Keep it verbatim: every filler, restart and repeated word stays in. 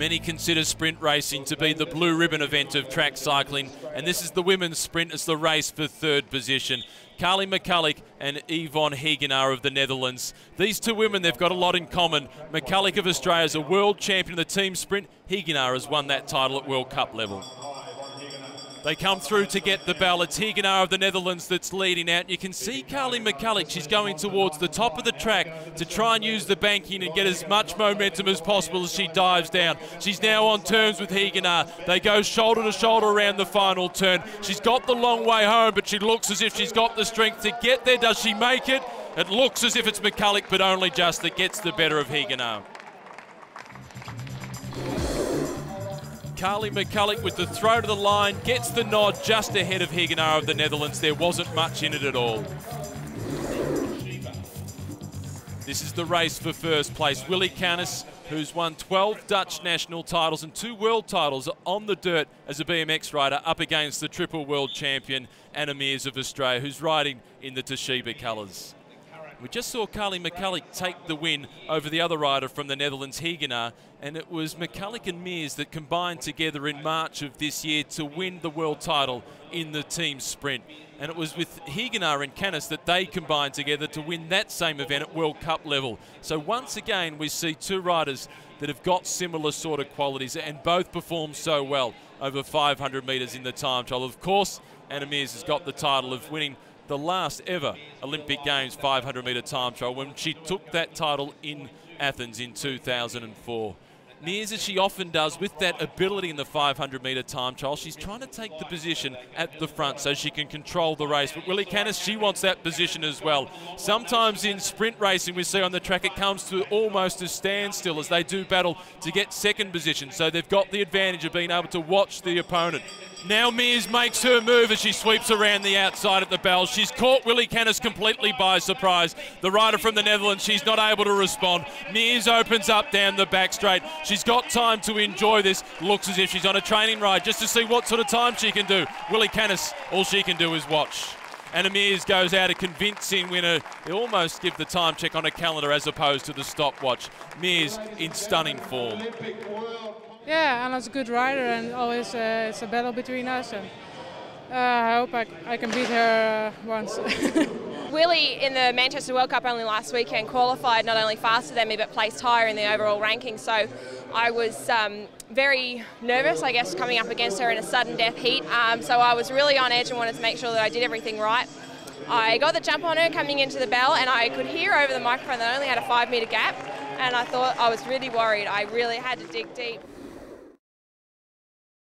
Many consider sprint racing to be the blue ribbon event of track cycling, and this is the women's sprint. It's the race for third position. Kaarle McCulloch and Yvonne Hijgenaar of the Netherlands. These two women, they've got a lot in common. McCulloch of Australia is a world champion of the team sprint. Hijgenaar has won that title at World Cup level. They come through to get the bell. It's Hijgenaar of the Netherlands that's leading out. You can see Kaarle McCulloch, she's going towards the top of the track to try and use the banking and get as much momentum as possible as she dives down. She's now on terms with Hijgenaar. They go shoulder to shoulder around the final turn. She's got the long way home, but she looks as if she's got the strength to get there. Does she make it? It looks as if it's McCulloch, but only just, that gets the better of Hijgenaar. Kaarle McCulloch with the throw to the line, gets the nod just ahead of Hijgenaar of the Netherlands. There wasn't much in it at all. This is the race for first place. Willy Kanis, who's won twelve Dutch national titles and two world titles on the dirt as a B M X rider, up against the triple world champion Anna Meares of Australia, who's riding in the Toshiba colours. We just saw Kaarle McCulloch take the win over the other rider from the Netherlands, Hijgenaar, and it was McCulloch and Meares that combined together in March of this year to win the world title in the team sprint. And it was with Hijgenaar and Kanis that they combined together to win that same event at World Cup level. So once again, we see two riders that have got similar sort of qualities, and both performed so well over five hundred metres in the time trial. Of course, Anna Meares has got the title of winning the last ever Olympic Games five hundred metre time trial when she took that title in Athens in two thousand four. Meares, as she often does, with that ability in the five hundred metre time trial, she's trying to take the position at the front so she can control the race. But Willy Kanis, she wants that position as well. Sometimes in sprint racing, we see on the track, it comes to almost a standstill as they do battle to get second position. So they've got the advantage of being able to watch the opponent. Now Meares makes her move as she sweeps around the outside at the bell. She's caught Willy Kanis completely by surprise. The rider from the Netherlands, she's not able to respond. Meares opens up down the back straight. She's got time to enjoy this. Looks as if she's on a training ride just to see what sort of time she can do. Willy Kanis, all she can do is watch. And Meares goes out a convincing winner. They almost give the time check on a calendar as opposed to the stopwatch. Meares in stunning form. Yeah, Anna's a good rider, and always uh, it's a battle between us, and uh, I hope I, I can beat her uh, once. Willy in the Manchester World Cup only last weekend qualified not only faster than me but placed higher in the overall ranking, so I was um, very nervous, I guess, coming up against her in a sudden death heat, um, so I was really on edge and wanted to make sure that I did everything right. I got the jump on her coming into the bell, and I could hear over the microphone that I only had a five metre gap, and I thought I was really worried. I really had to dig deep.